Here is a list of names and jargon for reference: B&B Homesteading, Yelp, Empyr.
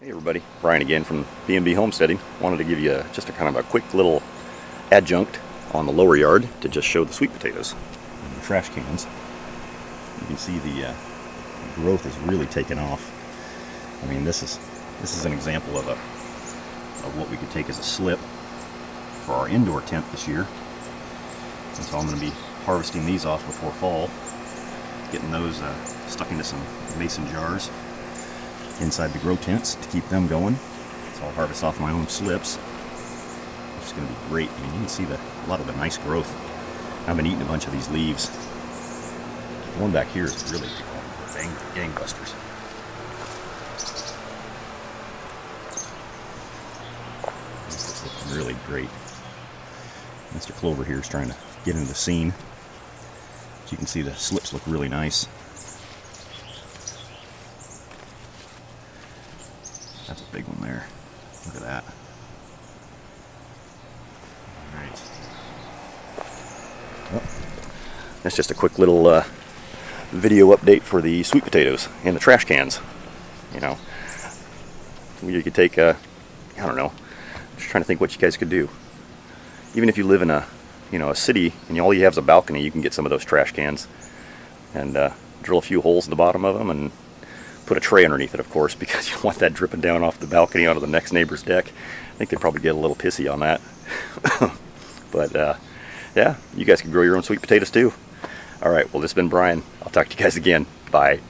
Hey everybody, Brian again from B&B Homesteading. Wanted to give you just a kind of a quick little adjunct on the lower yard to just show the sweet potatoes and the trash cans. You can see the growth is really taken off. I mean, this is an example of what we could take as a slip for our indoor tent this year. And so I'm going to be harvesting these off before fall, getting those stuck into some mason jars inside the grow tents to keep them going. So I'll harvest off my own slips, which is going to be great. I mean, you can see a lot of the nice growth. I've been eating a bunch of these leaves. The one back here is really gangbusters. It's looking really great. Mr. Clover here is trying to get into the scene. As you can see, the slips look really nice. That's a big one there. Look at that. All right. Well, that's just a quick little video update for the sweet potatoes in the trash cans. You know, you could take I don't know. I'm just trying to think what you guys could do. Even if you live in a city and all you have is a balcony, you can get some of those trash cans and drill a few holes in the bottom of them and put a tray underneath it, of course, because you don't want that dripping down off the balcony onto the next neighbor's deck. I think they'd probably get a little pissy on that. But yeah, you guys can grow your own sweet potatoes too. All right, well, this has been Brian. I'll talk to you guys again. Bye.